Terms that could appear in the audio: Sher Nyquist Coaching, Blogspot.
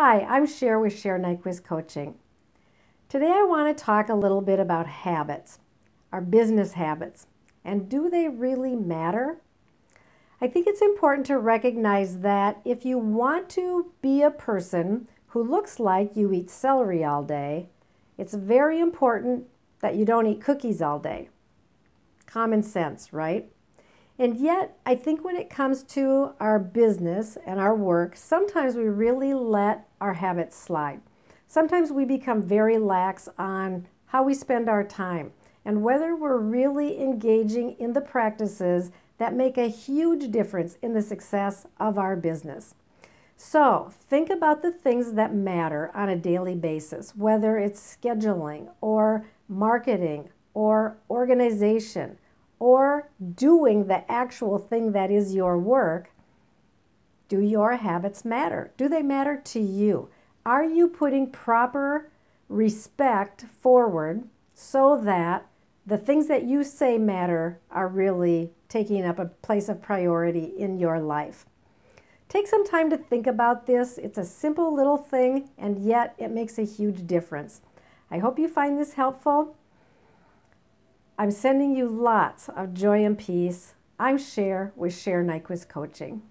Hi, I'm Sher with Sher Nyquist Coaching. Today I want to talk a little bit about habits, our business habits, and do they really matter? I think it's important to recognize that if you want to be a person who looks like you eat celery all day, it's very important that you don't eat cookies all day. Common sense, right? And yet, I think when it comes to our business and our work, sometimes we really let our habits slide. Sometimes we become very lax on how we spend our time and whether we're really engaging in the practices that make a huge difference in the success of our business. So think about the things that matter on a daily basis, whether it's scheduling or marketing or organization, or doing the actual thing that is your work. Do your habits matter? Do they matter to you? Are you putting proper respect forward so that the things that you say matter are really taking up a place of priority in your life? Take some time to think about this. It's a simple little thing, and yet it makes a huge difference. I hope you find this helpful. I'm sending you lots of joy and peace. I'm Sher with Sher Nyquist Coaching.